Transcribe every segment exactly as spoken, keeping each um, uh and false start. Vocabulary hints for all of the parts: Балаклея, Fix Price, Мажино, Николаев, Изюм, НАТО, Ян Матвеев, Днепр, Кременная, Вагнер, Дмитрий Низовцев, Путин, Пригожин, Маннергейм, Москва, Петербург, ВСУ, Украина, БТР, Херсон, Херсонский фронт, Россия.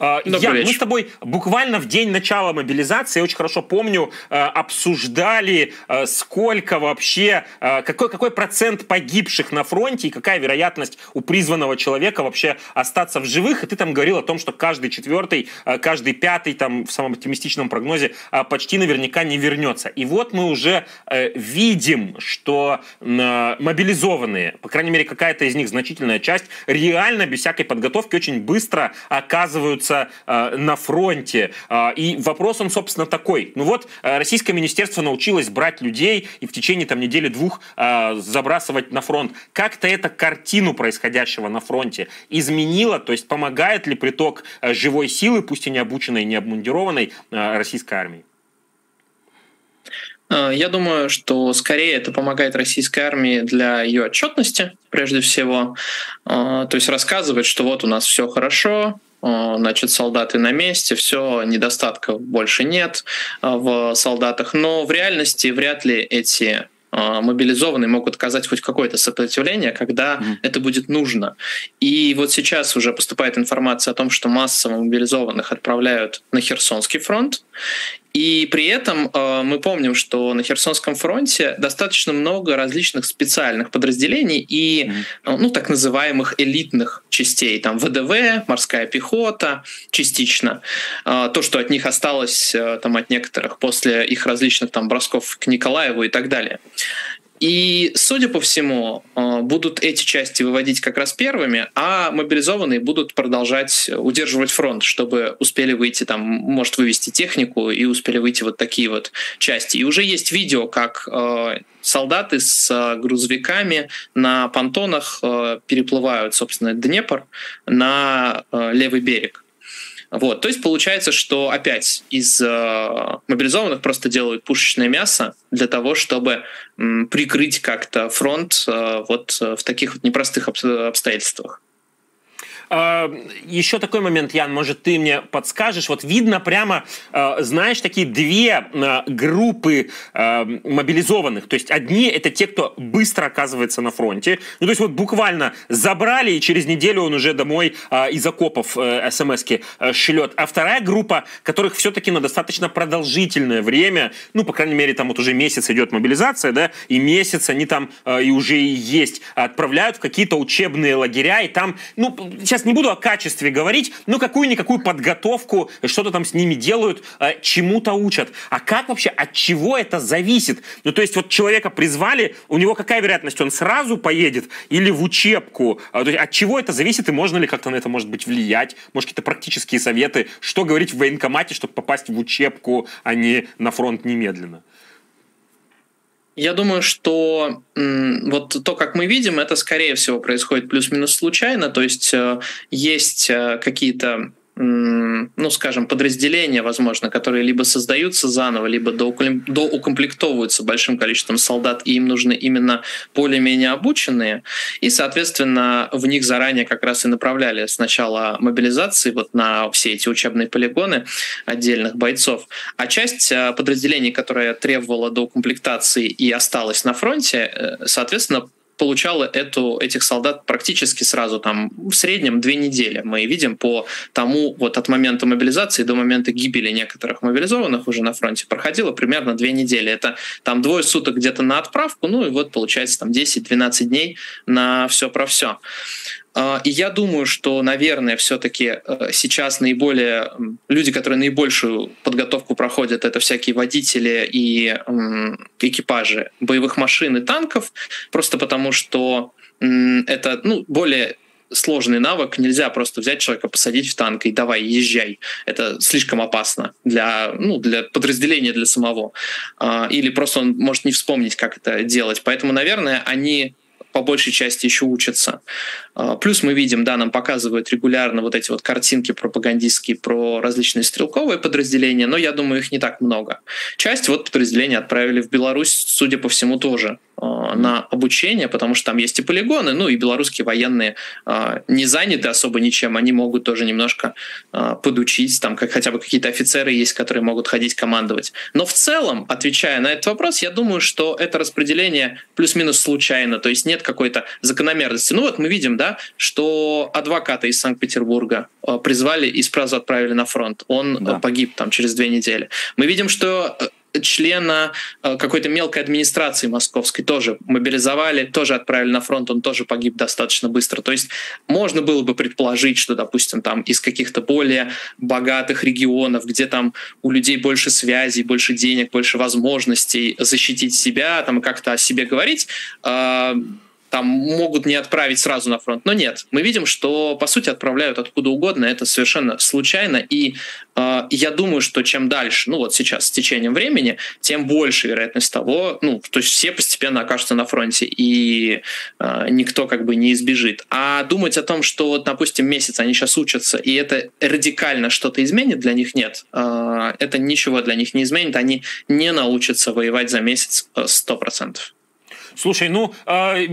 Ян, мы с тобой буквально в день начала мобилизации, я очень хорошо помню, обсуждали, сколько вообще, какой, какой процент погибших на фронте и какая вероятность у призванного человека вообще остаться в живых. И ты там говорил о том, что каждый четвертый, каждый пятый, там в самом оптимистичном прогнозе, почти наверняка не вернется. И вот мы уже видим, что мобилизованные, по крайней мере, какая-то из них, значительная часть, реально без всякой подготовки очень быстро оказываются э, на фронте. Э, и вопрос, он, собственно, такой. Ну вот, э, российское министерство научилось брать людей и в течение там недели-двух э, забрасывать на фронт. Как-то это картину происходящего на фронте изменило? То есть помогает ли приток э, живой силы, пусть и необученной, не обмундированной, э, российской армии? Я думаю, что скорее это помогает российской армии для ее отчетности, прежде всего. То есть рассказывать, что вот у нас все хорошо, значит, солдаты на месте, все, недостатков больше нет в солдатах. Но в реальности вряд ли эти мобилизованные могут оказать хоть какое-то сопротивление, когда mm. это будет нужно. И вот сейчас уже поступает информация о том, что массово мобилизованных отправляют на Херсонский фронт. И при этом э, мы помним, что на Херсонском фронте достаточно много различных специальных подразделений и э, ну, так называемых элитных частей. Там вэ дэ вэ, морская пехота частично. Э, то, что от них осталось э, там, от некоторых после их различных там, бросков к Николаеву и так далее. И, судя по всему, будут эти части выводить как раз первыми, а мобилизованные будут продолжать удерживать фронт, чтобы успели выйти, там, может, вывести технику, и успели выйти вот такие вот части. И уже есть видео, как солдаты с грузовиками на понтонах переплывают, собственно, Днепр на левый берег. Вот. То есть получается, что опять из э, мобилизованных просто делают пушечное мясо для того, чтобы э, прикрыть как-то фронт э, вот э, в таких вот непростых обстоятельствах. Еще такой момент, Ян, может, ты мне подскажешь. Вот видно прямо, знаешь, такие две группы мобилизованных. То есть одни — это те, кто быстро оказывается на фронте. Ну, то есть вот буквально забрали, и через неделю он уже домой из окопов смс-ки шлет. А вторая группа, которых все-таки на достаточно продолжительное время, ну, по крайней мере, там вот уже месяц идет мобилизация, да, и месяц они там и уже и есть, отправляют в какие-то учебные лагеря, и там, ну, сейчас не буду о качестве говорить, но какую-никакую подготовку, что-то там с ними делают, чему-то учат. А как вообще, от чего это зависит? Ну, то есть вот человека призвали, у него какая вероятность, он сразу поедет или в учебку? То есть от чего это зависит и можно ли как-то на это, может быть, влиять? Может, какие-то практические советы, что говорить в военкомате, чтобы попасть в учебку, а не на фронт немедленно? Я думаю, что м, вот то, как мы видим, это, скорее всего, происходит плюс-минус случайно. То есть э, есть э, какие-то, м, ну, скажем, подразделения, возможно, которые либо создаются заново, либо доукомплектовываются большим количеством солдат, и им нужны именно более-менее обученные. И, соответственно, в них заранее как раз и направляли с начала мобилизации вот на все эти учебные полигоны отдельных бойцов. А часть подразделений, которая требовала доукомплектации и осталась на фронте, соответственно, получала эту, этих солдат практически сразу, там, в среднем две недели. Мы видим по тому, вот от момента мобилизации до момента гибели некоторых мобилизованных уже на фронте проходило примерно две недели. Это там двое суток где-то на отправку, ну и вот получается там десять-двенадцать дней на все про все. И я думаю, что, наверное, все-таки сейчас наиболее люди, которые наибольшую подготовку проходят, это всякие водители и экипажи боевых машин и танков, просто потому что это, ну, более сложный навык. Нельзя просто взять человека, посадить в танк и давай, езжай. Это слишком опасно для, ну, для подразделения, для самого. Или просто он может не вспомнить, как это делать. Поэтому, наверное, они по большей части еще учатся. Плюс мы видим, да, нам показывают регулярно вот эти вот картинки пропагандистские про различные стрелковые подразделения, но я думаю, их не так много. Часть вот подразделения отправили в Беларусь, судя по всему, тоже на обучение, потому что там есть и полигоны, ну и белорусские военные не заняты особо ничем, они могут тоже немножко подучить, там как хотя бы какие-то офицеры есть, которые могут ходить командовать. Но в целом, отвечая на этот вопрос, я думаю, что это распределение плюс-минус случайно, то есть нет какой-то закономерности. Ну вот мы видим, да, что адвоката из Санкт-Петербурга призвали и сразу отправили на фронт. Он да. погиб там через две недели. Мы видим, что члена какой-то мелкой администрации московской тоже мобилизовали, тоже отправили на фронт, он тоже погиб достаточно быстро. То есть можно было бы предположить, что, допустим, там из каких-то более богатых регионов, где там у людей больше связей, больше денег, больше возможностей защитить себя, там как-то о себе говорить, э- там могут не отправить сразу на фронт. Но нет, мы видим, что, по сути, отправляют откуда угодно, это совершенно случайно, и э, я думаю, что чем дальше, ну вот сейчас, с течением времени, тем больше вероятность того, ну, то есть все постепенно окажутся на фронте, и э, никто как бы не избежит. А думать о том, что, вот, допустим, месяц они сейчас учатся, и это радикально что-то изменит, для них нет. Э, это ничего для них не изменит, они не научатся воевать за месяц сто процентов. Слушай, ну, э,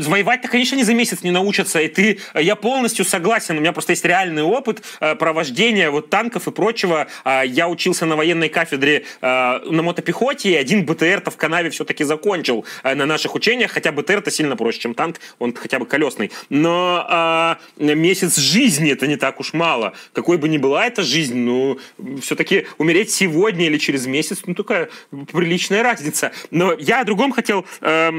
воевать-то, конечно, не за месяц не научатся, и ты, я полностью согласен, у меня просто есть реальный опыт э, провождения вот танков и прочего. Э, я учился на военной кафедре э, на мотопехоте, и один БТР-то в канаве все-таки закончил э, на наших учениях, хотя БТР-то сильно проще, чем танк, он хотя бы колесный. Но э, месяц жизни это не так уж мало. Какой бы ни была эта жизнь, ну, все-таки умереть сегодня или через месяц, ну, такая приличная разница. Но я о другом хотел... Э,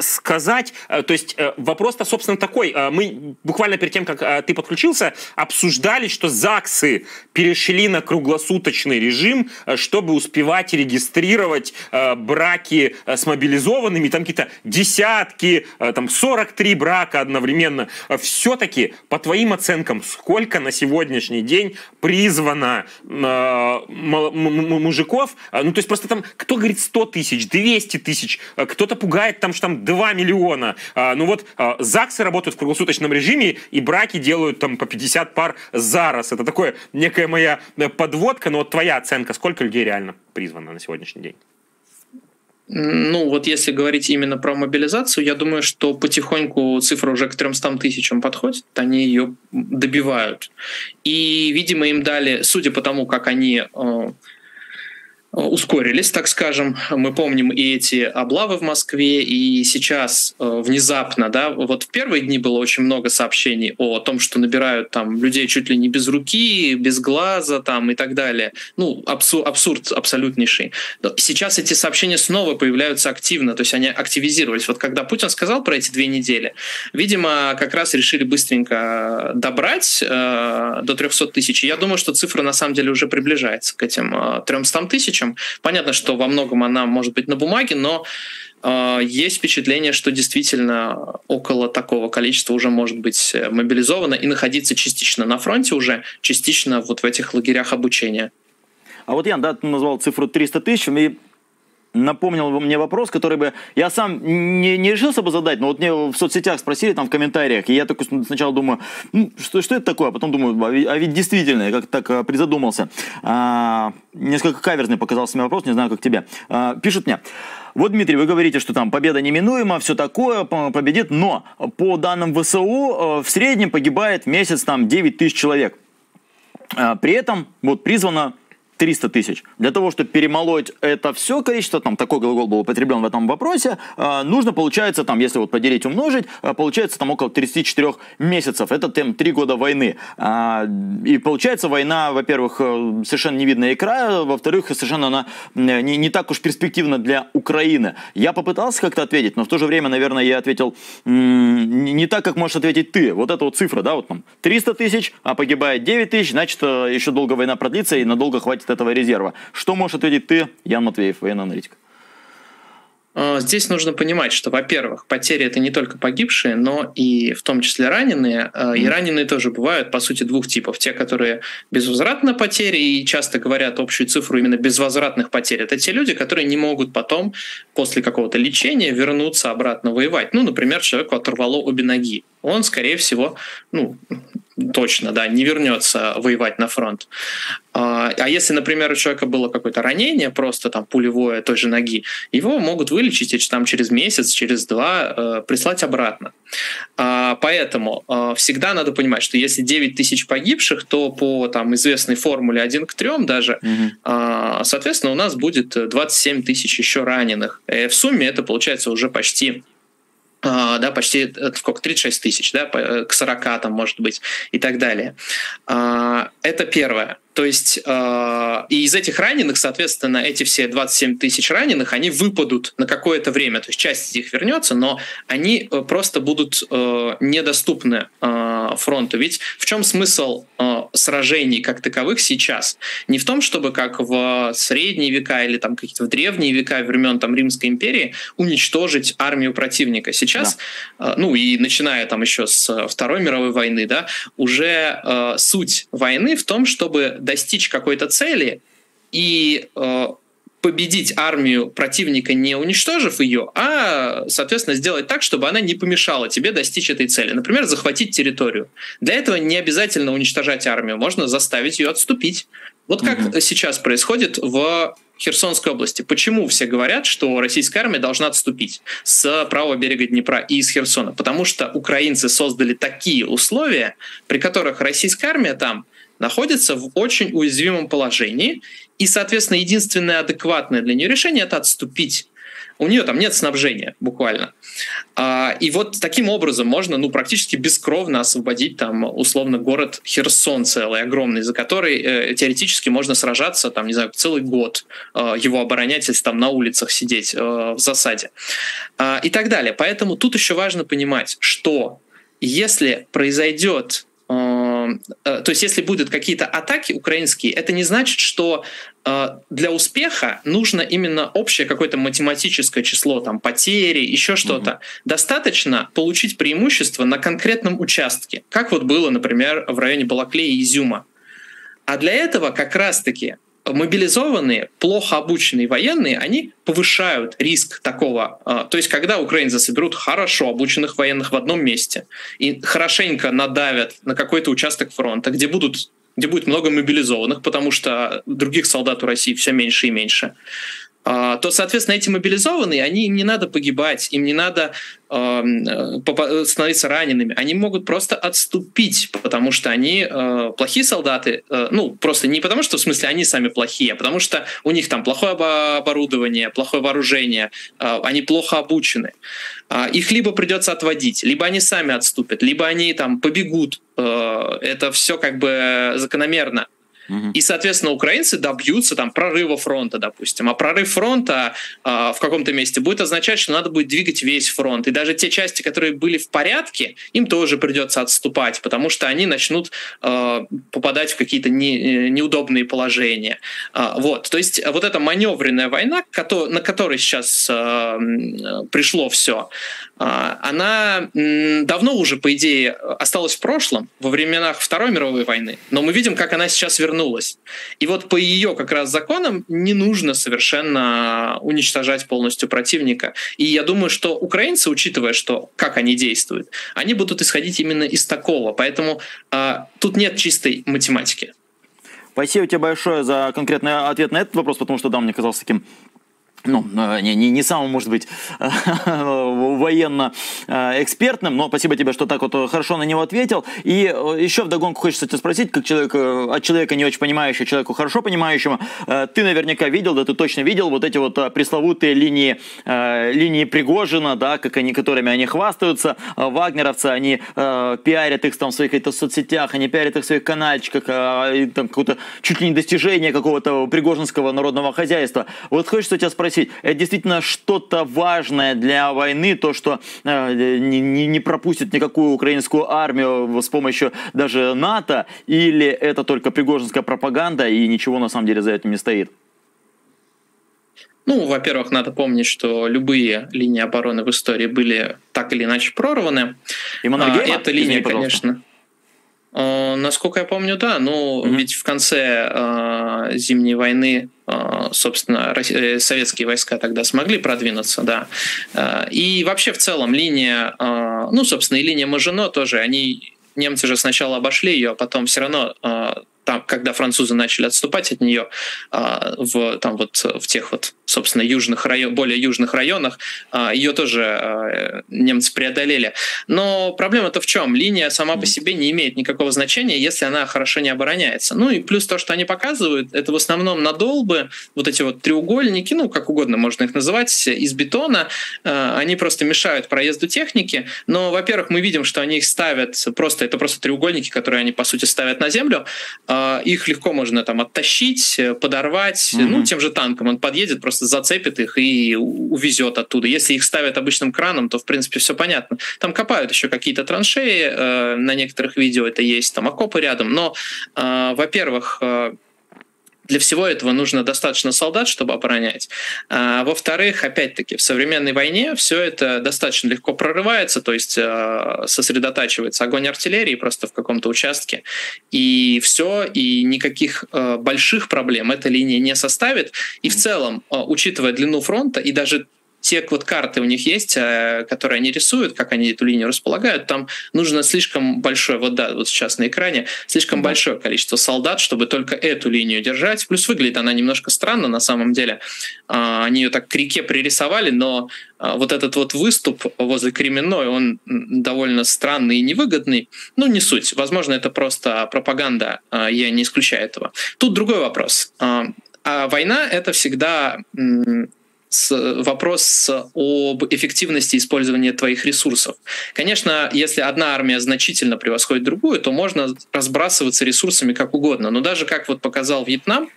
сказать, то есть вопрос-то, собственно, такой. Мы буквально перед тем, как ты подключился, обсуждали, что ЗАГСы перешли на круглосуточный режим, чтобы успевать регистрировать браки с мобилизованными, там какие-то десятки, там сорок три брака одновременно. Все-таки, по твоим оценкам, сколько на сегодняшний день призвано мужиков? Ну, то есть просто там, кто говорит сто тысяч, двести тысяч, кто-то пугает, там, что там два миллиона. А, ну вот а, ЗАГСы работают в круглосуточном режиме, и браки делают там по пятьдесят пар за раз. Это такое некая моя подводка, но вот твоя оценка, сколько людей реально призвано на сегодняшний день? Ну вот если говорить именно про мобилизацию, я думаю, что потихоньку цифра уже к тремстам тысячам подходит, они ее добивают. И, видимо, им дали, судя по тому, как они... Э, ускорились, так скажем. Мы помним и эти облавы в Москве, и сейчас э, внезапно, да, вот в первые дни было очень много сообщений о том, что набирают там людей чуть ли не без руки, без глаза там и так далее. Ну, абсурд, абсурд абсолютнейший. Сейчас эти сообщения снова появляются активно, то есть они активизировались. Вот когда Путин сказал про эти две недели, видимо, как раз решили быстренько добрать э, до трёхсот тысяч. Я думаю, что цифра на самом деле уже приближается к этим э, трёмстам тысячам. Понятно, что во многом она может быть на бумаге, но э, есть впечатление, что действительно около такого количества уже может быть мобилизовано и находиться частично на фронте уже, частично вот в этих лагерях обучения. А вот Ян, да, ты назвал цифру триста тысяч, и напомнил мне вопрос, который бы я сам не, не решился бы задать, но вот мне в соцсетях спросили, там в комментариях, и я такой сначала думаю, ну, что, что это такое, а потом думаю, а ведь, а ведь действительно, я как-то так призадумался. А, несколько каверзный показался мне вопрос, не знаю, как тебе. А, пишут мне, вот, Дмитрий, вы говорите, что там победа неминуема, все такое, победит, но по данным ВСУ в среднем погибает в месяц там девять тысяч человек. А, при этом вот призвано триста тысяч. Для того, чтобы перемолоть это все количество, там такой глагол был употреблен в этом вопросе, нужно, получается, там, если вот поделить, умножить, получается там около тридцати четырёх месяцев. Это там три года войны. И получается война, во-первых, совершенно не видна икра, во-вторых, совершенно она не, не так уж перспективна для Украины. Я попытался как-то ответить, но в то же время, наверное, я ответил не так, как можешь ответить ты. Вот эта вот цифра, да, вот там триста тысяч, а погибает девять тысяч, значит, еще долго война продлится и надолго хватит этого резерва. Что можешь ответить ты, Ян Матвеев, военный аналитик? Здесь нужно понимать, что, во-первых, потери — это не только погибшие, но и в том числе раненые. Mm. И раненые тоже бывают, по сути, двух типов. Те, которые безвозвратно потери, и часто говорят общую цифру именно безвозвратных потерь. Это те люди, которые не могут потом, после какого-то лечения, вернуться обратно воевать. Ну, например, человеку оторвало обе ноги. Он, скорее всего, ну... точно, да, не вернется воевать на фронт. А если, например, у человека было какое-то ранение, просто там пулевое той же ноги, его могут вылечить и там через месяц, через два прислать обратно. Поэтому всегда надо понимать, что если девять тысяч погибших, то по там известной формуле один к трём даже, угу. соответственно, у нас будет двадцать семь тысяч еще раненых. В сумме это получается уже почти... да, почти сколько, тридцать шесть тысяч, да, к сорока там, может быть, и так далее. Это первое. То есть э, и из этих раненых, соответственно, эти все двадцать семь тысяч раненых, они выпадут на какое-то время. То есть часть из них вернется, но они просто будут э, недоступны э, фронту. Ведь в чем смысл э, сражений как таковых сейчас? Не в том, чтобы как в средние века или там какие-то в древние века времен там, Римской империи уничтожить армию противника. Сейчас, да. э, ну и начиная там еще с Второй мировой войны, да, уже э, суть войны в том, чтобы достичь какой-то цели и э, победить армию противника, не уничтожив ее, а, соответственно, сделать так, чтобы она не помешала тебе достичь этой цели. Например, захватить территорию. Для этого не обязательно уничтожать армию, можно заставить ее отступить. Вот как mm-hmm. сейчас происходит в Херсонской области. Почему все говорят, что российская армия должна отступить с правого берега Днепра и из Херсона? Потому что украинцы создали такие условия, при которых российская армия там находится в очень уязвимом положении, и, соответственно, единственное адекватное для нее решение – это отступить. У нее там нет снабжения буквально. И вот таким образом можно, ну, практически бескровно освободить там условно город Херсон целый, огромный, за который теоретически можно сражаться там, не знаю, целый год, его оборонять, если там на улицах сидеть в засаде и так далее. Поэтому тут еще важно понимать, что если произойдет То есть, если будут какие-то атаки украинские, это не значит, что для успеха нужно именно общее какое-то математическое число, там, потери, еще что-то. Угу. Достаточно получить преимущество на конкретном участке, как вот было, например, в районе Балаклеи и Изюма. А для этого как раз-таки мобилизованные, плохо обученные военные, они повышают риск такого. То есть, когда украинцы соберут хорошо обученных военных в одном месте и хорошенько надавят на какой-то участок фронта, где, будут, где будет много мобилизованных, потому что других солдат у России все меньше и меньше, то, соответственно, эти мобилизованные, они, им не надо погибать, им не надо э, становиться ранеными. Они могут просто отступить, потому что они э, плохие солдаты. Э, ну, просто не потому что, в смысле, они сами плохие, а потому что у них там плохое оборудование, плохое вооружение, э, они плохо обучены. Э, их либо придется отводить, либо они сами отступят, либо они там побегут. Э, это все как бы закономерно. И, соответственно, украинцы добьются там прорыва фронта, допустим. А прорыв фронта э, в каком-то месте будет означать, что надо будет двигать весь фронт. И даже те части, которые были в порядке, им тоже придется отступать, потому что они начнут э, попадать в какие-то не, неудобные положения. Э, вот. То есть вот эта маневренная война, на которой сейчас э, пришло все, э, она э, давно уже, по идее, осталась в прошлом, во временах Второй мировой войны. Но мы видим, как она сейчас вернулась. И вот по ее как раз законам не нужно совершенно уничтожать полностью противника. И я думаю, что украинцы, учитывая, что, как они действуют, они будут исходить именно из такого. Поэтому а, тут нет чистой математики. Спасибо тебе большое за конкретный ответ на этот вопрос, потому что да, мне казалось таким... Ну, не, не, не самым, может быть, военно-экспертным, но спасибо тебе, что так вот хорошо на него ответил. И еще вдогонку хочется тебя спросить, как человек, от человека не очень понимающего, человеку хорошо понимающему, ты наверняка видел, да ты точно видел вот эти вот пресловутые линии, линии Пригожина, да, как они, которыми они хвастаются, вагнеровцы, они пиарят их там в своих соцсетях, они пиарят их в своих канальчиках, там какое-то чуть ли не достижение какого-то пригожинского народного хозяйства. Вот хочется тебя спросить, это действительно что-то важное для войны, то, что э, не, не пропустит никакую украинскую армию с помощью даже НАТО, или это только пригожинская пропаганда и ничего на самом деле за этим не стоит? Ну, во-первых, надо помнить, что любые линии обороны в истории были так или иначе прорваны. И Маннергейма? Эта линия, извини, конечно... Насколько я помню, да, но mm-hmm. ведь в конце э, Зимней войны, э, собственно, э, советские войска тогда смогли продвинуться, да. Э, и вообще в целом линия, э, ну, собственно, и линия Мажино тоже, они немцы же сначала обошли ее, а потом все равно, э, там, когда французы начали отступать от нее, э, в, там вот, в тех вот, собственно, южных район, более южных районах, э, ее тоже э, немцы преодолели. Но проблема-то в чем? Линия сама по себе не имеет никакого значения, если она хорошо не обороняется. Ну и плюс то, что они показывают, это в основном надолбы, вот эти вот треугольники, ну как угодно можно их называть, из бетона, э, они просто мешают проезду техники. Но, во-первых, мы видим, что они их ставят просто, это просто треугольники, которые они, по сути, ставят на землю. Их легко можно там оттащить, подорвать. Угу. Ну, тем же танком он подъедет, просто зацепит их и увезет оттуда. Если их ставят обычным краном, то, в принципе, все понятно. Там копают еще какие-то траншеи, на некоторых видео это есть, там окопы рядом. Но, во-первых, для всего этого нужно достаточно солдат, чтобы оборонять. А, во-вторых, опять-таки, в современной войне все это достаточно легко прорывается, то есть э, сосредотачивается огонь артиллерии просто в каком-то участке, и все, и никаких э, больших проблем эта линия не составит. И в целом, э, учитывая длину фронта, и даже те вот карты у них есть, которые они рисуют, как они эту линию располагают, там нужно слишком большое, вот да, вот сейчас на экране, слишком да. большое количество солдат, чтобы только эту линию держать. Плюс выглядит она немножко странно на самом деле. Они ее так к реке пририсовали, но вот этот вот выступ возле Кременной, он довольно странный и невыгодный. Ну, не суть. Возможно, это просто пропаганда, я не исключаю этого. Тут другой вопрос. А война — это всегда... вопрос об эффективности использования твоих ресурсов. Конечно, если одна армия значительно превосходит другую, то можно разбрасываться ресурсами как угодно. Но даже как вот показал Вьетнам,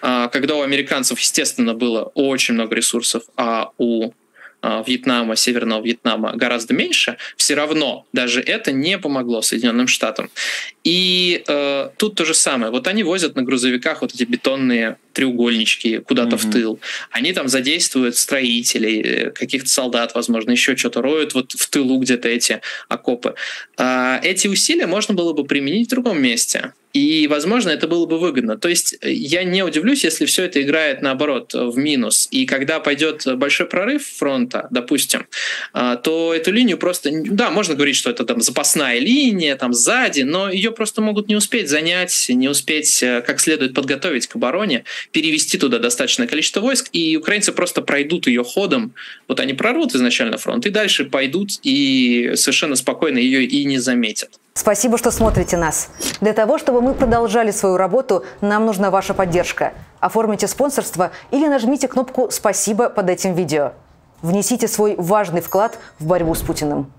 когда у американцев, естественно, было очень много ресурсов, а у Вьетнама, Северного Вьетнама гораздо меньше, все равно даже это не помогло Соединенным Штатам. И э, тут то же самое. Вот они возят на грузовиках вот эти бетонные треугольнички куда-то mm-hmm. в тыл. Они там задействуют строителей, каких-то солдат, возможно, еще что-то роют вот в тылу где-то эти окопы. Э, эти усилия можно было бы применить в другом месте. И, возможно, это было бы выгодно. То есть я не удивлюсь, если все это играет, наоборот, в минус. И когда пойдет большой прорыв фронта, допустим, то эту линию просто... Да, можно говорить, что это там запасная линия, там сзади, но ее просто могут не успеть занять, не успеть как следует подготовить к обороне, перевести туда достаточное количество войск, и украинцы просто пройдут ее ходом. Вот они прорвут изначально фронт, и дальше пойдут, и совершенно спокойно ее и не заметят. Спасибо, что смотрите нас. Для того, чтобы мы продолжали свою работу, нам нужна ваша поддержка. Оформите спонсорство или нажмите кнопку «Спасибо» под этим видео. Внесите свой важный вклад в борьбу с Путиным.